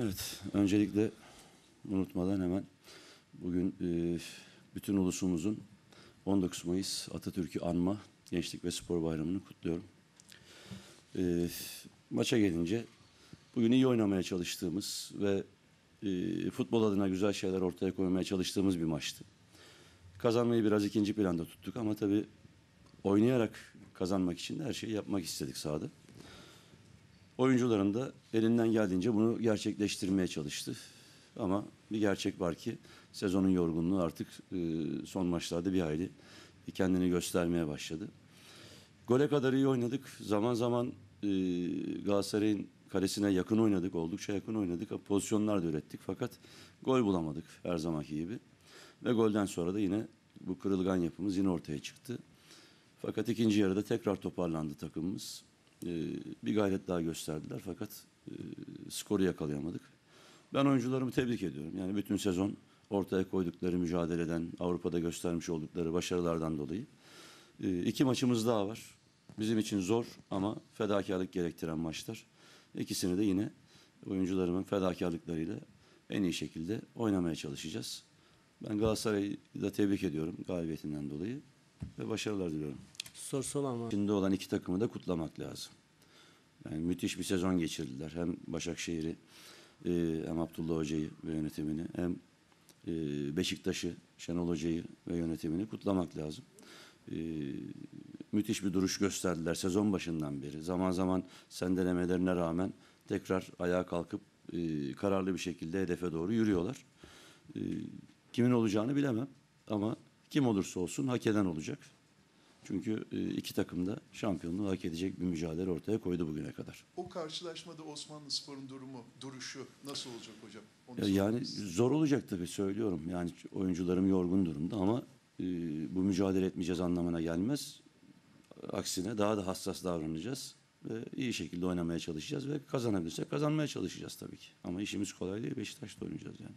Evet, öncelikle unutmadan hemen bugün bütün ulusumuzun 19 Mayıs Atatürk'ü anma Gençlik ve Spor Bayramı'nı kutluyorum. Maça gelince bugün iyi oynamaya çalıştığımız ve futbol adına güzel şeyler ortaya koymaya çalıştığımız bir maçtı. Kazanmayı biraz ikinci planda tuttuk ama tabii oynayarak kazanmak için de her şeyi yapmak istedik sahada. Oyuncuların da elinden geldiğince bunu gerçekleştirmeye çalıştı. Ama bir gerçek var ki sezonun yorgunluğu artık son maçlarda bir hayli kendini göstermeye başladı. Gole kadar iyi oynadık. Zaman zaman Galatasaray'ın kalesine yakın oynadık. Oldukça yakın oynadık. Pozisyonlar da ürettik. Fakat gol bulamadık her zamanki gibi. Ve golden sonra da yine bu kırılgan yapımız yine ortaya çıktı. Fakat ikinci yarıda tekrar toparlandı takımımız. Bir gayret daha gösterdiler fakat skoru yakalayamadık. Ben oyuncularımı tebrik ediyorum. Yani bütün sezon ortaya koydukları mücadeleden, Avrupa'da göstermiş oldukları başarılardan dolayı. İki maçımız daha var. Bizim için zor ama fedakarlık gerektiren maçlar. İkisini de yine oyuncularımın fedakarlıklarıyla en iyi şekilde oynamaya çalışacağız. Ben Galatasaray'ı da tebrik ediyorum galibiyetinden dolayı ve başarılar diliyorum. Şimdi olan iki takımı da kutlamak lazım. Yani müthiş bir sezon geçirdiler. Hem Başakşehir'i, hem Abdullah Hoca'yı ve yönetimini, hem Beşiktaş'ı, Şenol Hoca'yı ve yönetimini kutlamak lazım. Müthiş bir duruş gösterdiler sezon başından beri. Zaman zaman sendelemelerine rağmen tekrar ayağa kalkıp kararlı bir şekilde hedefe doğru yürüyorlar. Kimin olacağını bilemem ama kim olursa olsun hak eden olacak. Çünkü iki takım da şampiyonluğu hak edecek bir mücadele ortaya koydu bugüne kadar. O karşılaşmada Osmanlıspor'un durumu, duruşu nasıl olacak hocam? Yani zor olacak tabii, söylüyorum. Yani oyuncularım yorgun durumda ama bu mücadele etmeyeceğiz anlamına gelmez. Aksine daha da hassas davranacağız ve iyi şekilde oynamaya çalışacağız ve kazanabilirsek kazanmaya çalışacağız tabii ki. Ama işimiz kolay değil, Beşiktaş'ta oynayacağız yani.